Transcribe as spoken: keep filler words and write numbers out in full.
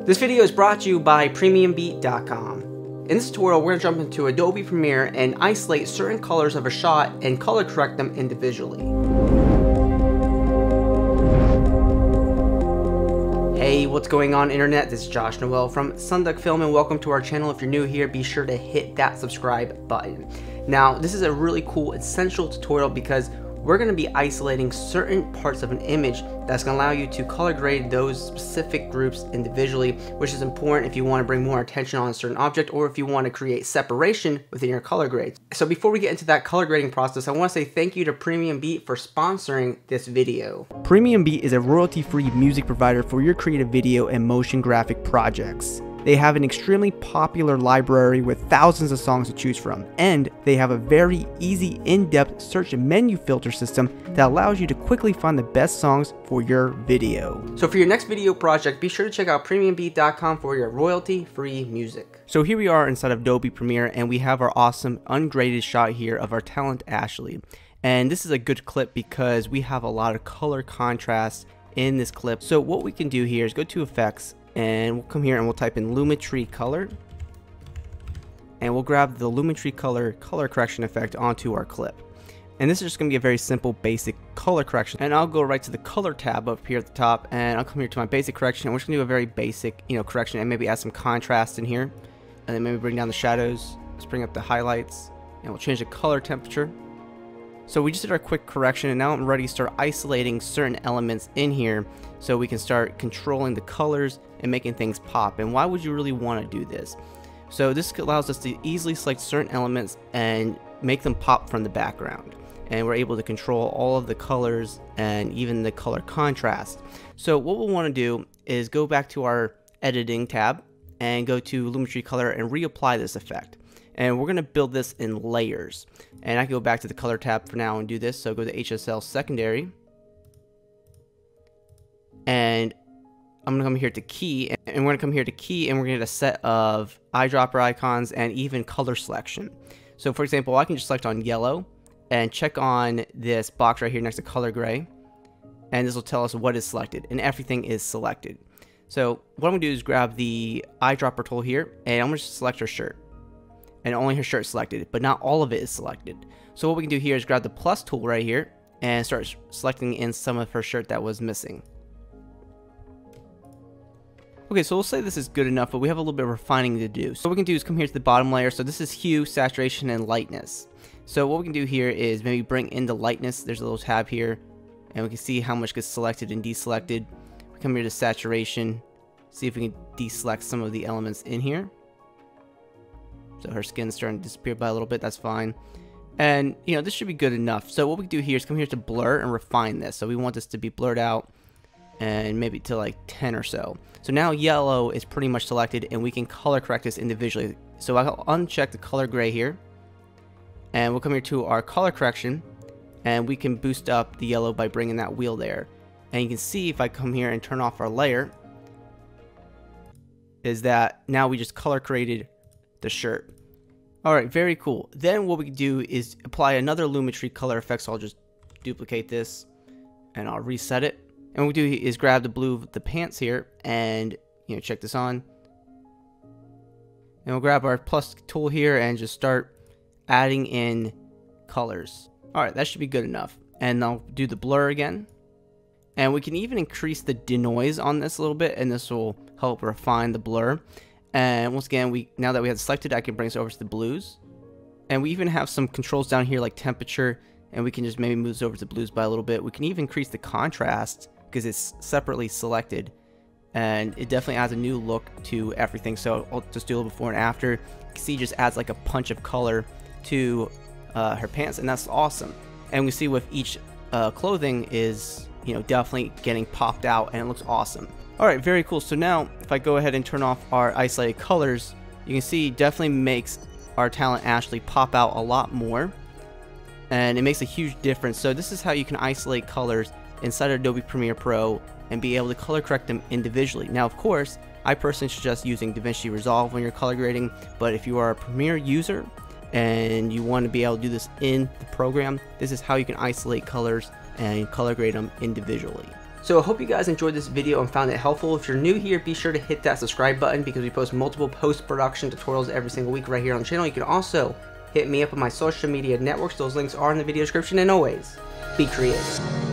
This video is brought to you by Premium Beat dot com. In this tutorial, we're going to jump into Adobe Premiere and isolate certain colors of a shot and color correct them individually. Hey, what's going on, internet? This is Josh Noel from SonduckFilm, and welcome to our channel. If you're new here, be sure to hit that subscribe button. Now, this is a really cool essential tutorial because we're going to be isolating certain parts of an image that's going to allow you to color grade those specific groups individually, which is important if you want to bring more attention on a certain object or if you want to create separation within your color grades. So before we get into that color grading process, I want to say thank you to PremiumBeat for sponsoring this video. PremiumBeat is a royalty-free music provider for your creative video and motion graphic projects. They have an extremely popular library with thousands of songs to choose from, and they have a very easy in-depth search and menu filter system that allows you to quickly find the best songs for your video. So for your next video project, be sure to check out Premium Beat dot com for your royalty-free music. So here we are inside of Adobe Premiere, and we have our awesome ungraded shot here of our talent Ashley. And this is a good clip because we have a lot of color contrast in this clip. So what we can do here is go to Effects, and we'll come here and we'll type in Lumetri Color, and we'll grab the Lumetri Color color correction effect onto our clip. And this is just going to be a very simple basic color correction, and I'll go right to the color tab up here at the top, and I'll come here to my basic correction, and we're just going to do a very basic, you know, correction, and maybe add some contrast in here, and then maybe bring down the shadows. Let's bring up the highlights, and we'll change the color temperature. So we just did our quick correction, and now I'm ready to start isolating certain elements in here so we can start controlling the colors and making things pop. And why would you really want to do this? So this allows us to easily select certain elements and make them pop from the background. And we're able to control all of the colors and even the color contrast. So what we'll want to do is go back to our editing tab and go to Lumetri Color and reapply this effect. And we're going to build this in layers. And I can go back to the color tab for now and do this. So go to H S L secondary. And I'm going to come here to key. And we're going to come here to key. And we're going to get a set of eyedropper icons and even color selection. So for example, I can just select on yellow and check on this box right here next to color gray. And this will tell us what is selected. And everything is selected. So what I'm going to do is grab the eyedropper tool here. And I'm going to select our shirt. And only her shirt is selected, but not all of it is selected. So what we can do here is grab the plus tool right here and start selecting in some of her shirt that was missing. Okay, so we'll say this is good enough, but we have a little bit of refining to do. So what we can do is come here to the bottom layer. So this is hue, saturation, and lightness. So what we can do here is maybe bring in the lightness. There's a little tab here, and we can see how much gets selected and deselected. We come here to saturation, see if we can deselect some of the elements in here. So her skin's starting to disappear by a little bit, that's fine. And, you know, this should be good enough. So what we do here is come here to blur and refine this. So we want this to be blurred out and maybe to like ten or so. So now yellow is pretty much selected, and we can color correct this individually. So I'll uncheck the color gray here, and we'll come here to our color correction, and we can boost up the yellow by bringing that wheel there. And you can see if I come here and turn off our layer, is that now we just color created the shirt. Alright, very cool. Then what we do is apply another Lumetri Color effect, so I'll just duplicate this and I'll reset it. And what we do is grab the blue of the pants here and, you know, check this on. And we'll grab our plus tool here and just start adding in colors. Alright, that should be good enough. And I'll do the blur again. And we can even increase the denoise on this a little bit, and this will help refine the blur. And once again, we now that we have selected, I can bring this over to the blues. And we even have some controls down here like temperature, and we can just maybe move this over to blues by a little bit. We can even increase the contrast because it's separately selected. And it definitely adds a new look to everything. So I'll just do a little before and after. You can see it just adds like a punch of color to uh, her pants, and that's awesome. And we see with each uh, clothing is, you know, definitely getting popped out, and it looks awesome. Alright, very cool. So now if I go ahead and turn off our isolated colors, you can see it definitely makes our talent Ashley pop out a lot more, and it makes a huge difference. So this is how you can isolate colors inside of Adobe Premiere Pro and be able to color correct them individually. Now of course, I personally suggest using DaVinci Resolve when you're color grading, but if you are a Premiere user and you want to be able to do this in the program, this is how you can isolate colors and color grade them individually. So I hope you guys enjoyed this video and found it helpful. If you're new here, be sure to hit that subscribe button because we post multiple post-production tutorials every single week right here on the channel. You can also hit me up on my social media networks. Those links are in the video description, and always be creative.